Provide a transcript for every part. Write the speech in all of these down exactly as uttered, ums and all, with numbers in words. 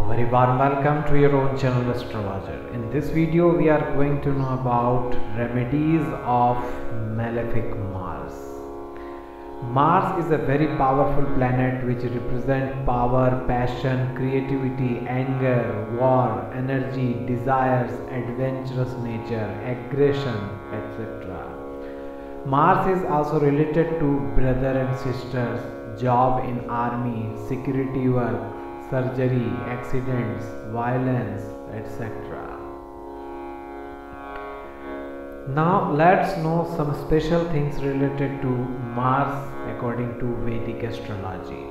A very warm welcome to your own channel Astrologer. In this video we are going to know about remedies of malefic Mars. Mars is a very powerful planet which represents power, passion, creativity, anger, war, energy, desires, adventurous nature, aggression, et cetera. Mars is also related to brother and sisters, job in army, security work, surgery, accidents, violence, et cetera. Now let's know some special things related to Mars according to Vedic astrology.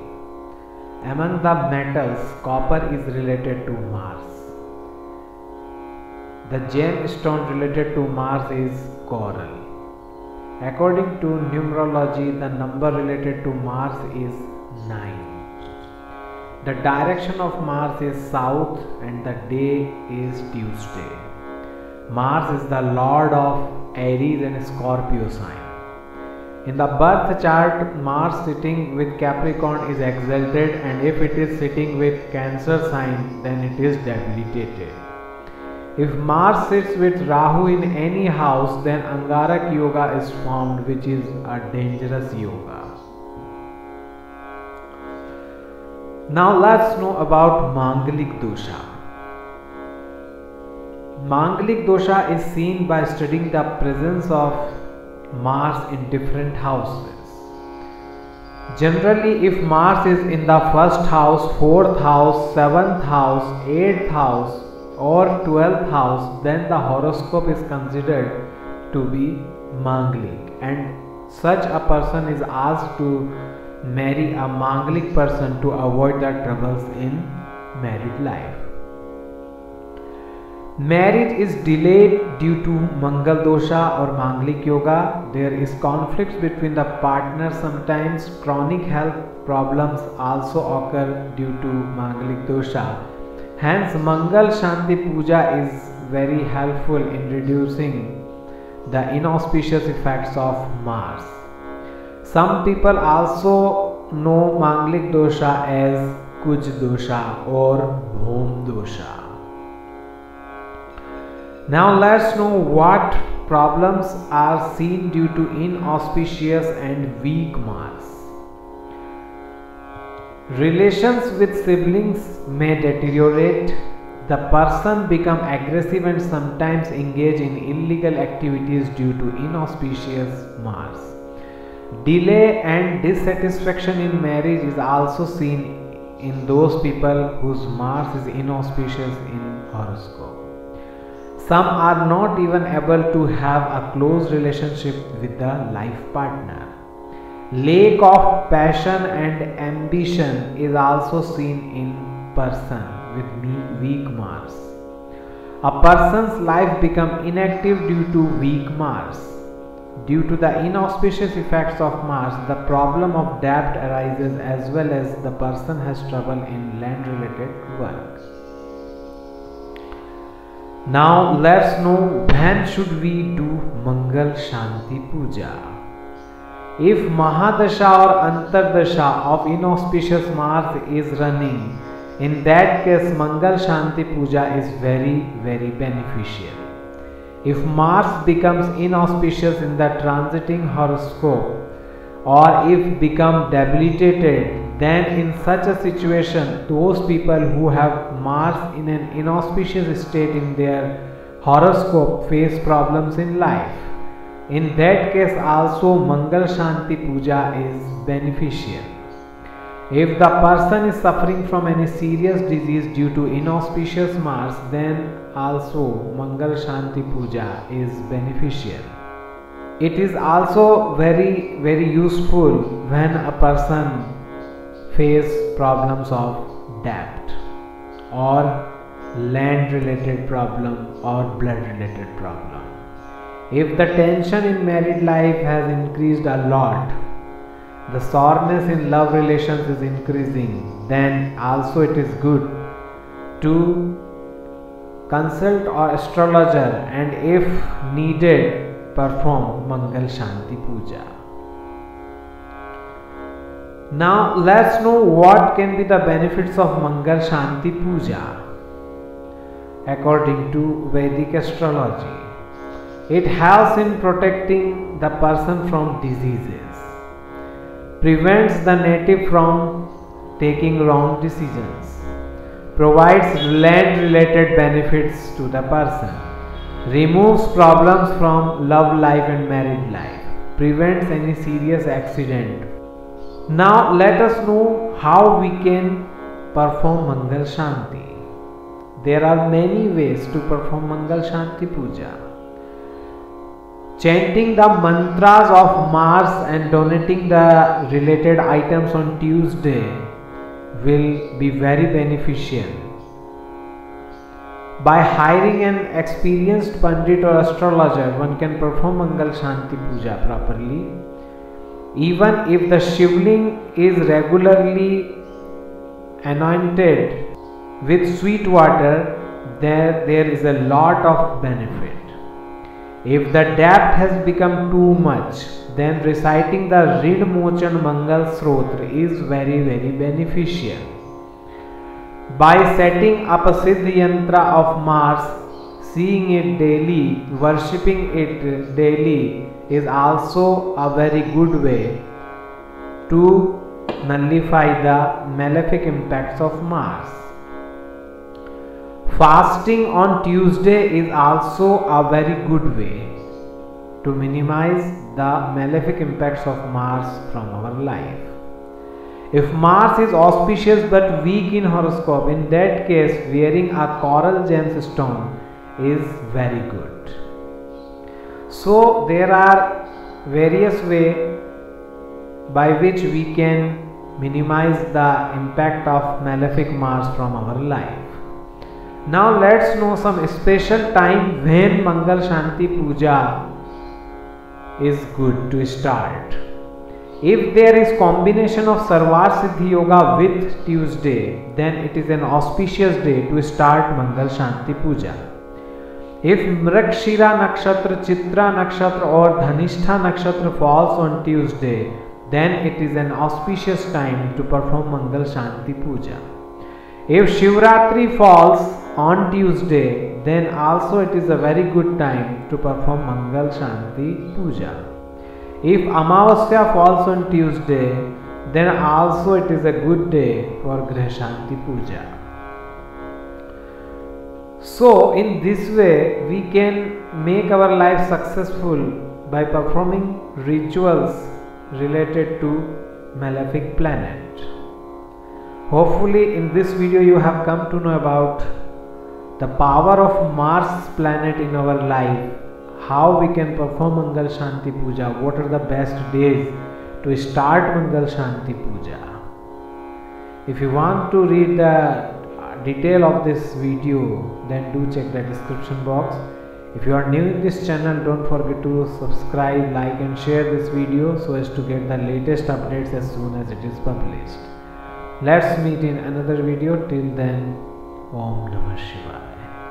Among the metals, copper is related to Mars. The gemstone related to Mars is coral. According to numerology, the number related to Mars is nine. The direction of Mars is south and the day is Tuesday. Mars is the lord of Aries and Scorpio sign. In the birth chart, Mars sitting with Capricorn is exalted, and if it is sitting with Cancer sign, then it is debilitated. If Mars sits with Rahu in any house, then Angarak Yoga is formed, which is a dangerous yoga. Now let's know about Manglik Dosha. Manglik Dosha is seen by studying the presence of Mars in different houses. Generally, if Mars is in the first house, fourth house, seventh house, eighth house or twelfth house, then the horoscope is considered to be Manglik, and such a person is asked to marry a Mangalik person to avoid the troubles in married life. Marriage is delayed due to Mangal Dosha or Mangalik Yoga. There is conflicts between the partners sometimes. Chronic health problems also occur due to Mangalik Dosha. Hence, Mangal Shanti Puja is very helpful in reducing the inauspicious effects of Mars. Some people also know Mangalik Dosha as Kuj Dosha or Bhom Dosha. Now let's know what problems are seen due to inauspicious and weak Mars. Relations with siblings may deteriorate. The person becomes aggressive and sometimes engage in illegal activities due to inauspicious Mars. Delay and dissatisfaction in marriage is also seen in those people whose Mars is inauspicious in horoscope. Some are not even able to have a close relationship with the life partner. Lack of passion and ambition is also seen in person with weak Mars. A person's life becomes inactive due to weak Mars. Due to the inauspicious effects of Mars, the problem of debt arises, as well as the person has trouble in land-related work. Now let's know when should we do Mangal Shanti Puja. If Mahadasha or Antardasha of inauspicious Mars is running, in that case Mangal Shanti Puja is very very beneficial. If Mars becomes inauspicious in the transiting horoscope, or if become debilitated, then in such a situation, those people who have Mars in an inauspicious state in their horoscope face problems in life. In that case also Mangal Shanti Puja is beneficial. If the person is suffering from any serious disease due to inauspicious Mars, then also Mangal Shanti Puja is beneficial. It is also very very useful when a person faces problems of debt or land related problem or blood related problem. If the tension in married life has increased a lot, the soreness in love relations is increasing, then also it is good to consult our astrologer and, if needed, perform Mangal Shanti Puja. Now let's know what can be the benefits of Mangal Shanti Puja. According to Vedic astrology, it helps in protecting the person from diseases, prevents the native from taking wrong decisions, provides land-related benefits to the person, removes problems from love life and married life, prevents any serious accident. Now let us know how we can perform Mangal Shanti. There are many ways to perform Mangal Shanti Puja. Chanting the mantras of Mars and donating the related items on Tuesday will be very beneficial. By hiring an experienced pandit or astrologer, one can perform Mangal Shanti Puja properly. Even if the shivling is regularly anointed with sweet water, there, there is a lot of benefit. If the depth has become too much, then reciting the Riddhmochan Mangal Srotr is very very beneficial. By setting up a Siddhi Yantra of Mars, seeing it daily, worshipping it daily, is also a very good way to nullify the malefic impacts of Mars. Fasting on Tuesday is also a very good way to minimize the malefic impacts of Mars from our life. If Mars is auspicious but weak in horoscope, in that case wearing a coral gemstone is very good. So there are various ways by which we can minimize the impact of malefic Mars from our life. Now let's know some special time when Mangal Shanti Puja is good to start. If there is combination of Sarva Siddhi Yoga with Tuesday, then it is an auspicious day to start Mangal Shanti Puja. If Mrakshira Nakshatra, Chitra Nakshatra or Dhanishta Nakshatra falls on Tuesday, then it is an auspicious time to perform Mangal Shanti Puja. If Shivratri falls on Tuesday, then also it is a very good time to perform Mangal Shanti Puja. If Amavasya falls on Tuesday, then also it is a good day for Graha Shanti Puja. So in this way we can make our life successful by performing rituals related to malefic planet. Hopefully in this video you have come to know about the power of Mars planet in our life, how we can perform Mangal Shanti Puja, what are the best days to start Mangal Shanti Puja. If you want to read the detail of this video, then do check the description box. If you are new in this channel, don't forget to subscribe, like and share this video so as to get the latest updates as soon as it is published. Let's meet in another video. Till then, Om Namah Shivaya.